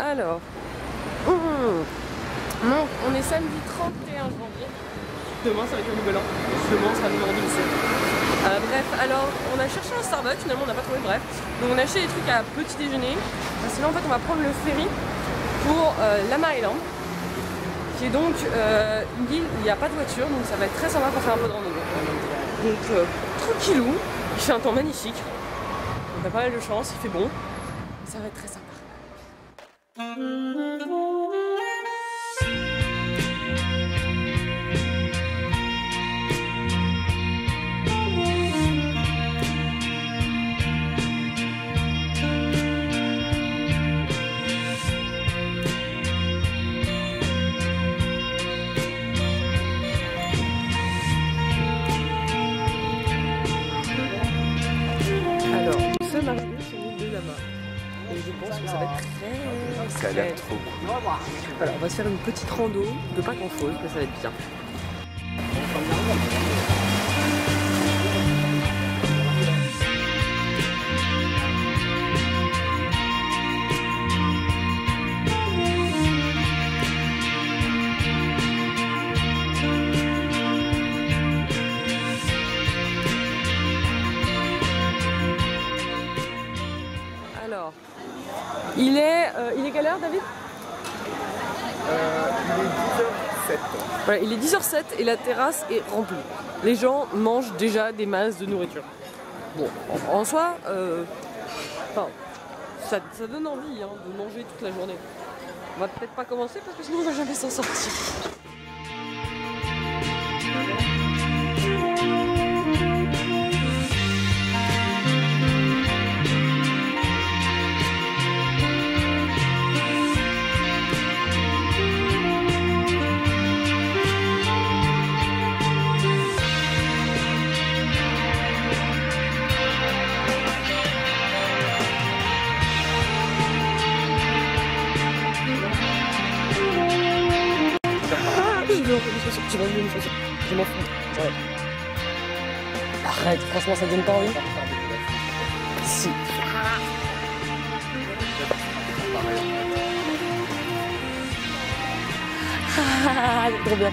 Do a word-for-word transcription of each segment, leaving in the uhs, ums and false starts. Alors, mmh. Donc, on est samedi trente et un janvier. Demain, ça va être le nouvel an. Demain, on sera numéro dix-sept. Euh, bref, alors, on a cherché un Starbucks, finalement, on n'a pas trouvé, bref. Donc, on a acheté des trucs à petit déjeuner. Parce que là, en fait, on va prendre le ferry pour euh, Lamma Island, qui est donc euh, une île où il n'y a pas de voiture, donc ça va être très sympa pour faire un peu de randonnée. Donc, euh, tranquillou, il fait un temps magnifique. On a pas mal de chance, il fait bon. Ça va être très sympa. Alors, nous sommes arrivés sur l'île de Lamma. Et je pense que ça va être très... Ça a l'air trop cool. Voilà, on va se faire une petite rando de pas grand-chose, mais ça va être bien. Alors, il est, euh, il est quelle heure, David? euh, Il est dix heures sept. Voilà, il est dix heures sept et la terrasse est remplie. Les gens mangent déjà des masses de nourriture. Bon, en, en soi, euh, enfin, ça, ça donne envie hein, de manger toute la journée. On va peut-être pas commencer parce que sinon on va jamais s'en sortir. Je m'en fous. Ouais. Arrête, franchement ça donne pas envie. Si. Ah, trop bien.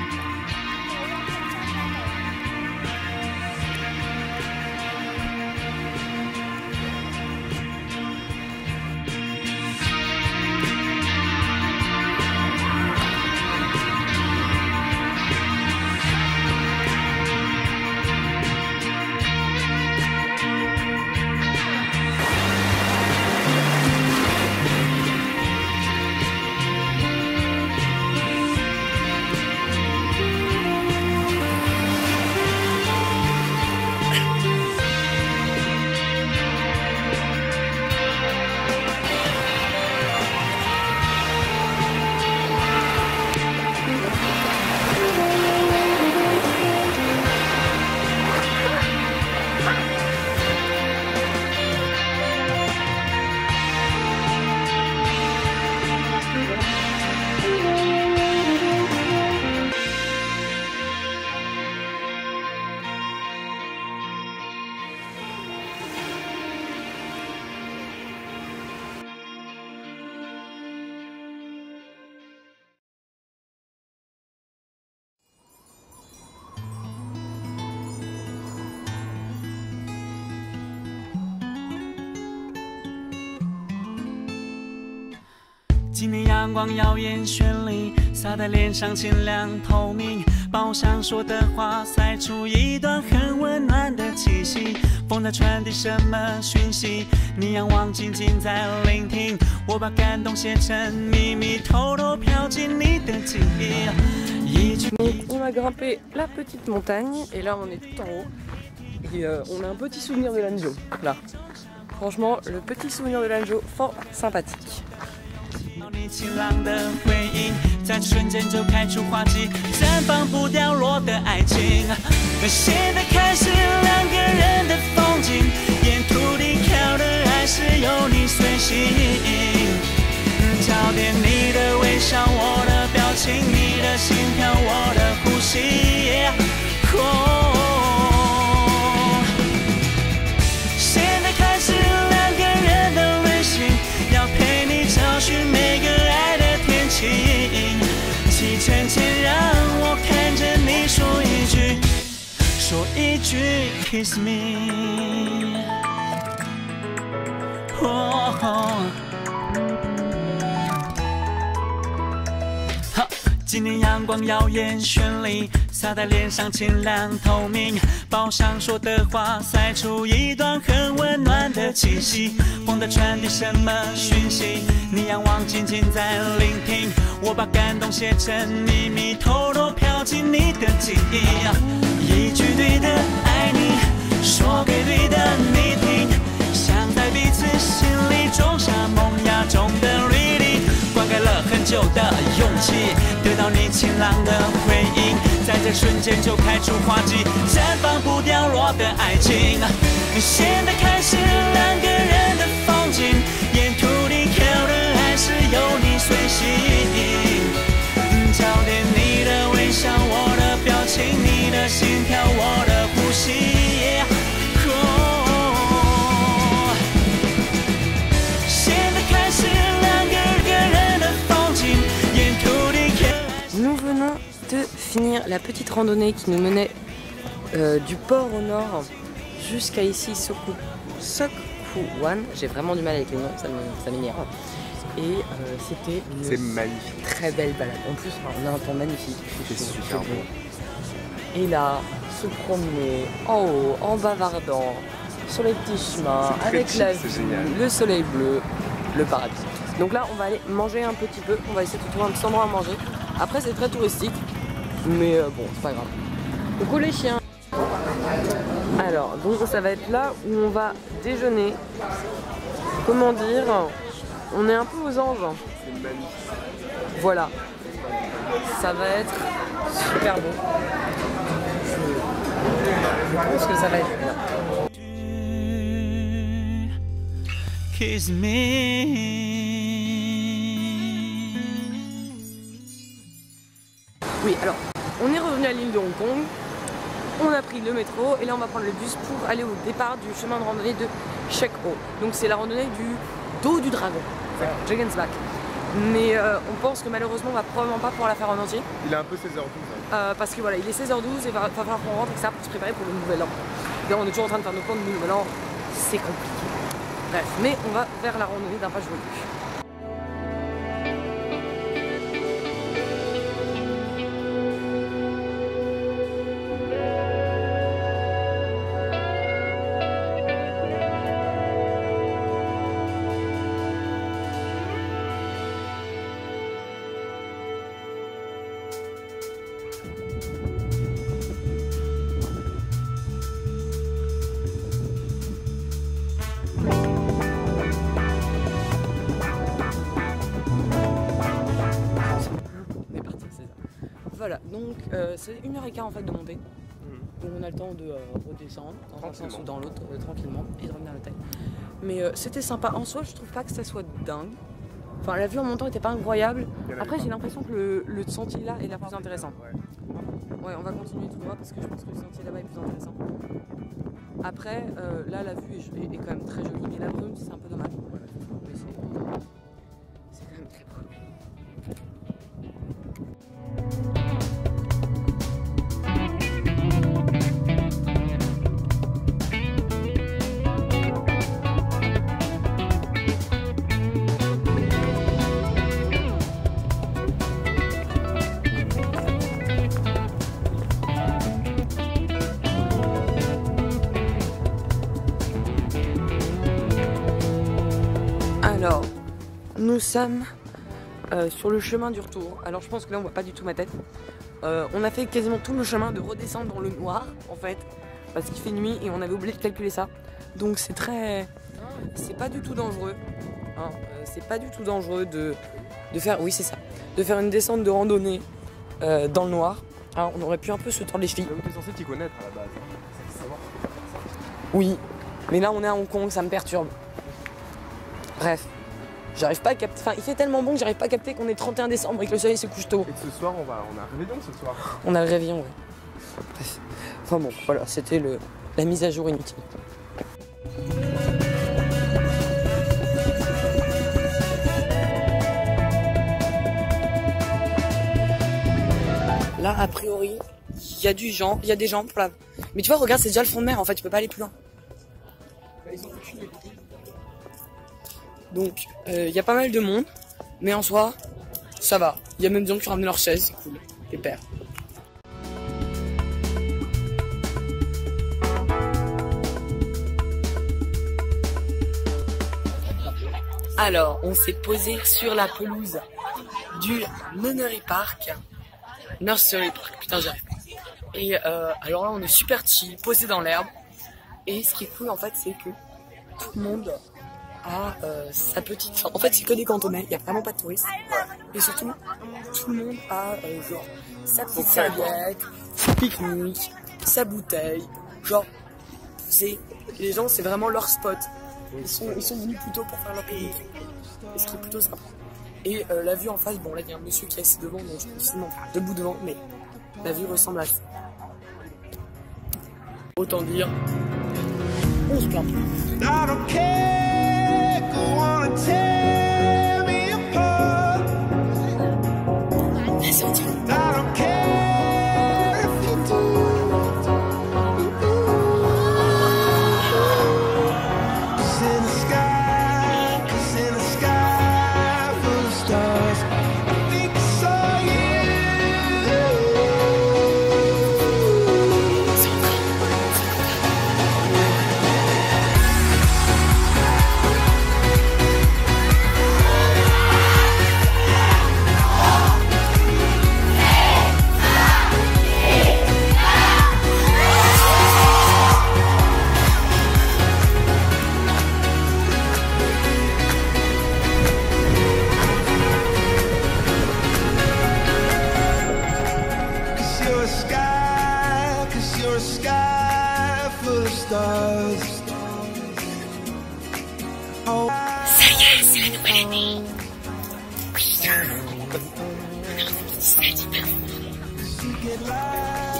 今天阳光耀眼绚丽，洒在脸上清凉透明。包厢说的话塞出一段很温暖的气息。风在传递什么讯息？你仰望，静静在聆听。我把感动写成秘密，偷偷飘进你的记忆。Donc on a grimpé la petite montagne et là on est tout en haut et euh, on a un petit souvenir de l'Anjou. Là, franchement, le petit souvenir de l'Anjou fort sympathique. 你晴朗的回应，在瞬间就开出花季，绽放不掉落的爱情。现在开始，两个人的风景。请你的心跳，我的呼吸。哦，现在开始两个人的旅行，要陪你找寻每个爱的天气。启程前让我看着你说一句，说一句 kiss me。哦。 今天阳光耀眼绚丽，洒在脸上清凉透明。报上说的话，塞出一段很温暖的气息。风在传递什么讯息？你仰望，静静在聆听。我把感动写成秘密，偷偷飘进你的记忆。一句对的爱你，说给对的你听，想在彼此心里种下萌芽中的绿地。 灌溉了很久的勇气，得到你晴朗的回应，在这瞬间就开出花季，绽放不掉落的爱情。现在开始两个人的风景，沿途你靠的还是有你随行，焦点你的微笑，我的表情，你的心跳，我的呼吸。 Nous venons de finir la petite randonnée qui nous menait euh, du port au nord jusqu'à ici, Sok Kwu Wan. J'ai vraiment du mal avec les noms, ça m'énerve. Et euh, c'était une magnifique. Très belle balade. En plus, on a un temps magnifique. C'était super beau. Bon. Et là, se promener en haut, en bavardant, sur les petits chemins, avec cheap, la vue, le soleil bleu, le paradis. Donc là, on va aller manger un petit peu. On va essayer de trouver un petit endroit à manger. Après c'est très touristique, mais euh, bon c'est pas grave. Coucou les chiens. Alors donc ça va être là où on va déjeuner. Comment dire, on est un peu aux anges. Voilà. Ça va être super beau. Je pense que ça va être bien. Kiss me. Oui, alors, on est revenu à l'île de Hong Kong, on a pris le métro et là on va prendre le bus pour aller au départ du chemin de randonnée de Chek O. Donc c'est la randonnée du dos du dragon, enfin, Dragon's Back. Mais euh, on pense que malheureusement on va probablement pas pouvoir la faire en entier. Il est un peu seize heures douze. Hein. Euh, parce que voilà, il est seize heures douze et va, va falloir qu'on rentre et ça pour se préparer pour le nouvel an. Et là on est toujours en train de faire nos plans de nouvel an, c'est compliqué. Bref, mais on va vers la randonnée d'un pas joué. Voilà, donc euh, c'est une heure et quart en fait de monter. Mmh. Donc on a le temps de euh, redescendre dans un sens ou dans l'autre, euh, tranquillement, et de revenir à l'hôtel. Mais euh, c'était sympa. En soi, je trouve pas que ça soit dingue. Enfin, la vue en montant était pas incroyable. Après, j'ai l'impression que le, le sentier là est la plus intéressante. Ouais, on va continuer tout droit parce que je pense que le sentier là-bas est plus intéressant. Après, euh, là, la vue est, est, est quand même très jolie. Mais la brume, c'est un peu dommage. Mais c'est quand même très beau. Alors, nous sommes euh, sur le chemin du retour. Alors je pense que là on voit pas du tout ma tête. Euh, on a fait quasiment tout le chemin de redescendre dans le noir en fait, parce qu'il fait nuit et on avait oublié de calculer ça. Donc c'est très, c'est pas du tout dangereux. Hein. Euh, c'est pas du tout dangereux de, de faire, oui c'est ça, de faire une descente de randonnée euh, dans le noir. Hein, on aurait pu un peu se tordre les chevilles. Donc t'es censé t'y connaître à la base. Oui, mais là on est à Hong Kong, ça me perturbe. Bref, J'arrive pas à capter. Enfin, il fait tellement bon que j'arrive pas à capter qu'on est trente et un décembre et que le soleil se couche tôt. Et que ce soir, on va, on a un réveillon ce soir. On a le réveillon, oui. Bref. Enfin bon, voilà, c'était le... la mise à jour inutile. Là, a priori, il y a du gens, il y a des gens pour la. Mais tu vois, regarde, c'est déjà le fond de mer. En fait, tu peux pas aller plus loin. Donc, il euh, y a pas mal de monde, mais en soi, ça va. Il y a même des gens qui ont ramené leur chaise, c'est cool, les pères. Alors, on s'est posé sur la pelouse du Nunnery Park. Nursery Park, putain, j'arrive. Et euh, alors là, on est super chill, posé dans l'herbe. Et ce qui est cool, en fait, c'est que tout le monde à euh, sa petite... Enfin, en fait, c'est que des cantonais, il n'y a vraiment pas de touristes. Et surtout, tout le monde a euh, genre sa petite serviette, son pique-nique, sa bouteille. Genre, c'est... les gens, c'est vraiment leur spot. Ils sont, ils sont venus plus tôt pour faire leur pique-nique. Et ce qui est plutôt sympa. Et euh, la vue en face, bon là, il y a un monsieur qui est assis devant, donc je pense sinon, enfin, debout devant, mais la vue ressemble à ça. Autant dire, on se plaint plus.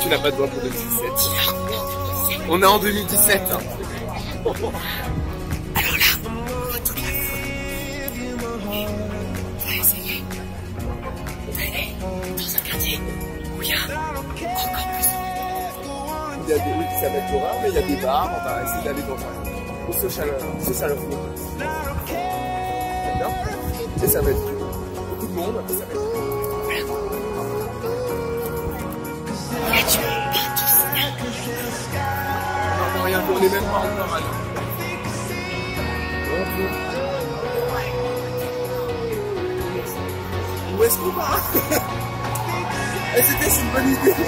Tu n'as pas de doigt pour deux mille dix-sept. On est en deux mille dix-sept. Hein. Alors là, on va toute la foule. On va essayer d'aller dans un quartier où il y a encore plus de... Il y a des rues qui s'appellent Torah, mais il y a des bars. On va essayer d'aller dans un... Où ce chaleur, ce chaleur. Et ça va être beaucoup de monde. Et ça va être... Tu veux pas tout ça? Non, rien, on est même pas encore à l'heure. Où est-ce qu'on va? C'était une bonne idée.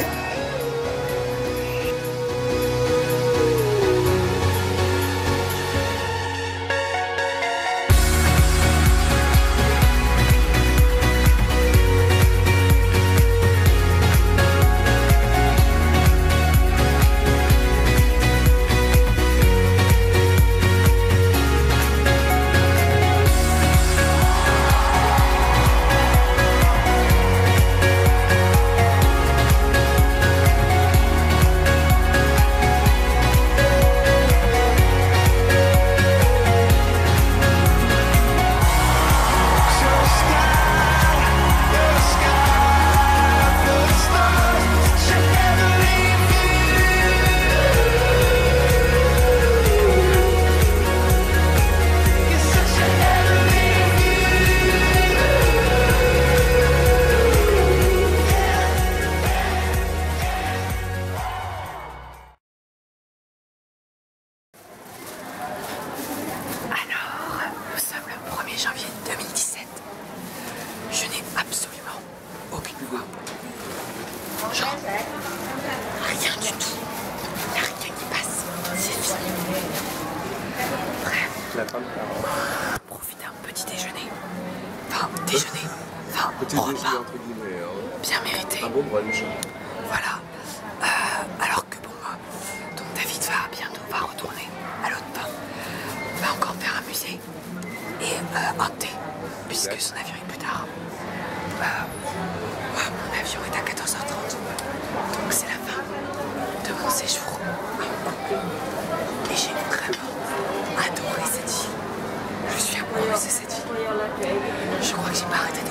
Profiter un petit déjeuner, enfin déjeuner, enfin petit repas, déjeuner, entre guillemets, euh, bien mérité, un bon brunch. Voilà, euh, alors que bon, euh, donc David va bientôt va retourner à l'autre bain, va encore faire un musée et euh, un thé. Puisque son avion est plus tard. Bah, bah, mon avion est à quatorze heures trente. Donc c'est la fin de mon séjour. Et j'ai vraiment adoré cette ville. Je suis amoureuse de cette ville. Je crois que j'ai pas arrêté de